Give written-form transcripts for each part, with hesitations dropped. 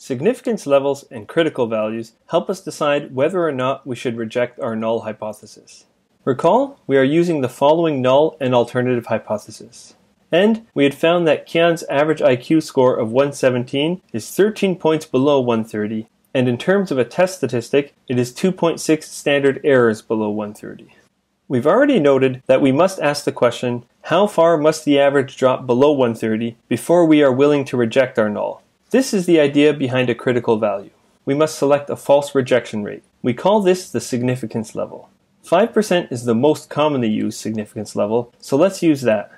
Significance levels and critical values help us decide whether or not we should reject our null hypothesis. Recall, we are using the following null and alternative hypothesis. And we had found that Kian's average IQ score of 117 is 13 points below 130, and in terms of a test statistic, it is 2.6 standard errors below 130. We've already noted that we must ask the question, how far must the average drop below 130 before we are willing to reject our null? This is the idea behind a critical value. We must select a false rejection rate. We call this the significance level. 5% is the most commonly used significance level, so let's use that.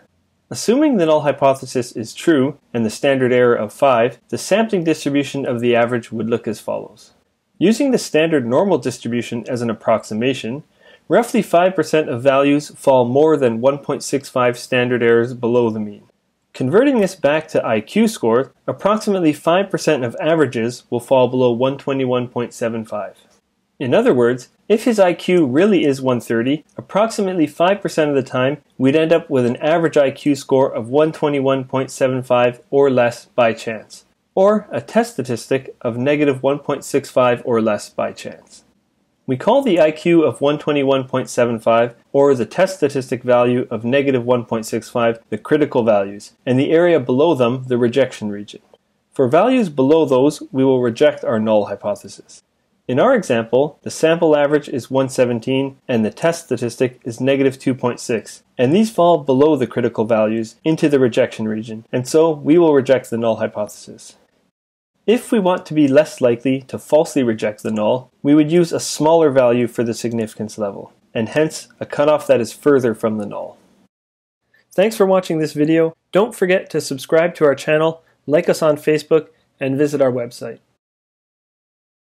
Assuming the null hypothesis is true and the standard error of 5, the sampling distribution of the average would look as follows. Using the standard normal distribution as an approximation, roughly 5% of values fall more than 1.65 standard errors below the mean. Converting this back to IQ score, approximately 5% of averages will fall below 121.75. In other words, if his IQ really is 130, approximately 5% of the time we'd end up with an average IQ score of 121.75 or less by chance, or a test statistic of negative 1.65 or less by chance. We call the IQ of 121.75, or the test statistic value of negative 1.65, the critical values, and the area below them the rejection region. For values below those, we will reject our null hypothesis. In our example, the sample average is 117, and the test statistic is negative 2.6, and these fall below the critical values into the rejection region, and so we will reject the null hypothesis. If we want to be less likely to falsely reject the null, we would use a smaller value for the significance level, and hence a cutoff that is further from the null. Thanks for watching this video. Don't forget to subscribe to our channel, like us on Facebook, and visit our website.